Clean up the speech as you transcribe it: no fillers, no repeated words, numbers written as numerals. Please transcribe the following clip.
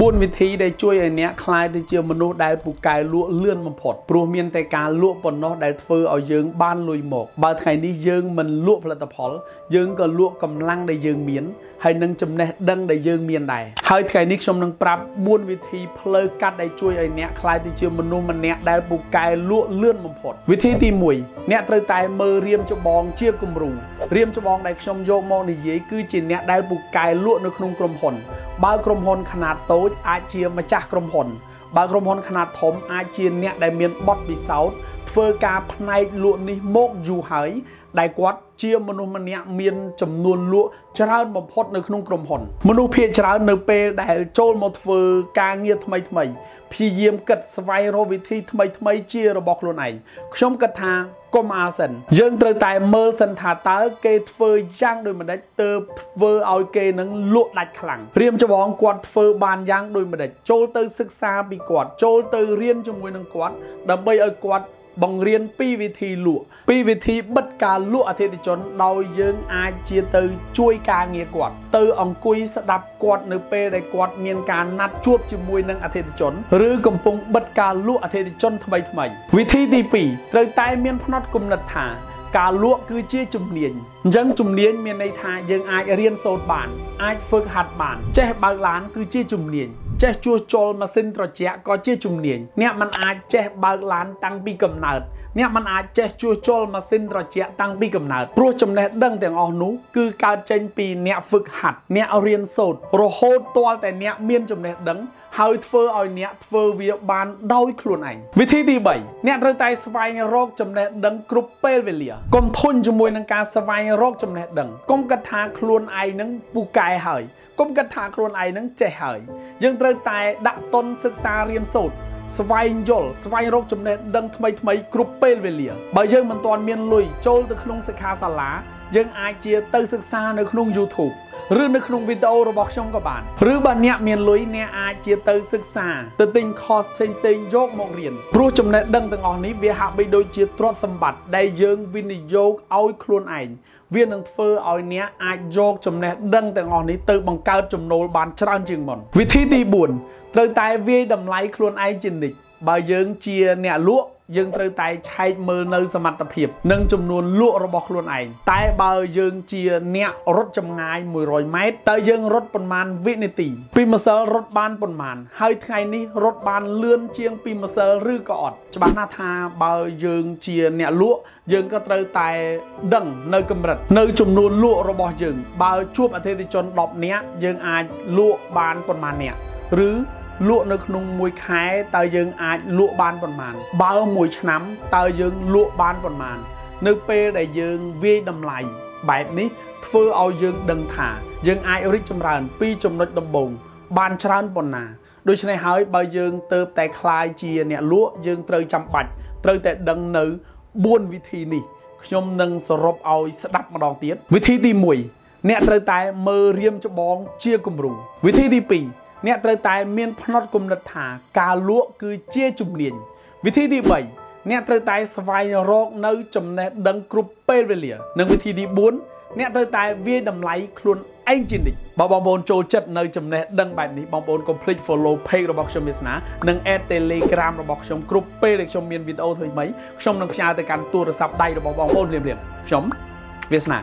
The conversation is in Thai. บุญวิธีได้ช่วยไอเนี้ยคลายที่เจียมนุษย์ได้ปูกายล้วเลื่อนมันผดปลัวเมียนแต่การล้วปนนอได้เฟือเอาเยิงบ้านลุยหมกบางไงนี่เยิงมันล้วผลิตผลเยิงก็ล้วกำลังได้เยิงเมียนให้นังจำแนกดังได้เยิงเมียนได้ให้ไงนี่ชมนังปรับบุญวิธีเพลกัดได้ช่วยไอเนี้ยคลายที่เจียมนุษย์มันเนี้ยได้ปูกายล้วเลื่อนมันผดวิธีตีมวยเนี้ยเตยตายเมเรียมจะบองเชี่ยกุมรูเรียมจะบองได้ชมโยมองในเย่คือจีเนี้ยได้ปูกายล้วในขนมกลมหนบ้านกลมหนขนาดโตอาเจียมาจากกรมพลบางกรมพลขนาดถมอาเจียนเนี่ยได้เมียนบอดปีเสาเฟอร์กาพนายลวดนี่โมกอยู่หายได้กวัดเจียมนุษย์มันเนี่ยเมียนจำนวนลวดชราบพดในขนมกลมพลมนุษย์เพียรชราในเปย์ได้โจมดเฟอร์กาเงียบทำไมพี่เยี่ยมกัดสไวโรวิธีทำไมเจียระบอกโลไหนชมกระทาก็มาสันเยิงเตยตายเมอร์สันถาตาเกตเฟอร์ย่างโดยมันได้เติบเฟอร์เอาเกนังลวดดัดขลังเรียมจะบอกกวดเฟอร์บานย่างโดยมันได้โจเตยศึกษาปีกวดโจเตยเรียนจมวยนังกวดดับเบิลเอากวดบังเรียนปีวิธีลวปีวิธีบัดการลวอธิติจนเราเยิงอาเจียเตยช่วยการเงียกวดเตยองกุยสดับกวดเนเปได้กวดเมียนการนัดจวบจมวยนังอธิติจนหรือกำปงบัดการลวอธิติจนทำไมวิธีที่ปีเตยตายเมียนพนดกุมนัดถาการลวกคือเจียจุ่มเนียนยังจุ่มเนียนเมียนในทายังอาเรียนโซดบานอาฝึกหัดบานเจ้บางล้านคือเจียจุ่มเนียนเจ้จัวโจลมาเส้นตรเจียก็เจียจุ่มเนียนเนี่ยมันอาเจ้บางล้านตั้งปีกำเนิดเนี่ยมันอาเจ้จัวโจลมาเส้นตรเจียตั้งปีกำเนิดรู้จำแนกดังแต่งอนุคือการเจนปีเนี่ยฝึกหัดเนี่ยเรียนโซดโรโฮตัวแต่เนี่ยเมียนจำแนกดังเฮาเฟอร์เอาเนี่ยเฟอร์เวียบานเดาขลุ่นไอวิธีที่ใบเนี่ยเตยตายสบายโรคจำแนกดังกรุ๊ปเปเวเลียกมทุนจมวยนังการสบายโรคจำแนกดังกมกระทาขลุ่นไอนังปูกายหายกมกระทาขลุ่นไอนังเจหายยังเตยตายดักตนศึกษาเรียนสูตรสวายโยลสวายโรคจำแนกดังทำไมกรุ๊ปเปเวเลียใบยังมันตอนเมียนลุยโจลตะขนงสคาสลายังอาเจียเตยศึกษาในขนงยูทูบหรือในขนมวิดีโอระบอกช่องกบาลหรือบันเนียเมียนลุยเนี่ยอาเจียเตยศึกษาเตติงคอสเซนโยกมองเรียนรู้จำแนกดังต่างอนี้เวียหาไปโดยเจียตรวจสมบัติได้เยิงวินิโยกเอาคลวนไอเวียนนังเฟอร์เอาเนี้ยอาโยกจำแนกดังต่างอนี้เตยบังการจำโนบานชราญจึงมันวิธีที่บุญเตยตายเวียดำไลคลวนไอจินิกบาเยิงเจียเนี่ยล้วยังเตยตายใช้มือในสมรรถเพียบนั่งจำนวนลวกระบอกลวนไอตายบาเยิงเจียเนี่ยรถจำงาย100 เมตรแต่เยิงรถประมาณวินาทีปีมาเซลรถบ้านประมาณให้ไงนี่รถบ้านเลื่อนเจียงปีมาเซลรื้อกอดฉบับหน้าทาบาเยิงเจียเนี่ยลวกยังก็เตยตายดังในกำรัดในจำนวนลวกระบอกเยิงบาช่วงอธิติจนรอบเนี้ยยังอาลวกบ้านประมาณเนี่ยหรือลวกในขนมมวยขายตายังอาจลวกบานประมาณบาหมวยช้ำตายังลวกบานประมาณในเปได้ยังเวียดำไหลแบบนี้เฟื่อเอายังดังถายังอาจริจำรานปีจมรดดำบงบานชรันปนนาโดยเฉพาะหายบายังเติบแต่คลายเจียเนี่ยลวกยังเตยจำปัดเตยแต่ดังเนื้อบ้วนวิธีนี้ยมนังสรบเอาสดับมาลองเตี้ยวิธีที่มวยเนี่ยเตยตายเมเรียมจะบองเชี่ยกุมรูวิธีที่ปีเนี่ยเตยตายเมียนพนดกุมนัดถาการลวกคือเจียจุ่มเนียนวิธีที่ใบเนี่ยเตยตายสวายโรคในจำแนกดังกรุ๊ปเปเวเลียในวิธีที่บุญเนี่ยเตยตายเวียดำไหลคลุนไอจินดิบอบองบอลโจจัดในจำแนกดังแบบนี้บองบอลคอมพลีทฟอลโล่เพจระบอกชมมิสนะหนึ่งแอดเทเลกรามระบอกชมกรุ๊ปเปเล็กชมเมียนวิดีโอทวีไหมชมนักพิจารณาการตัวระศัพท์ได้ระบอกบอลเรียบชมมิสนะ